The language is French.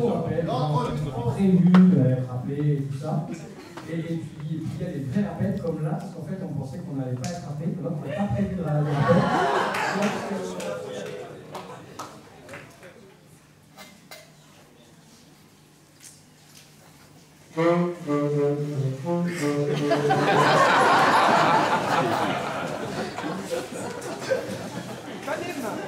prévus, rappelés, tout ça. Et puis il y a des vrais rappels comme là, parce qu'en fait on pensait qu'on n'allait pas être rappelé, que là on n'avait pas prévu de rappel. Pas des mains.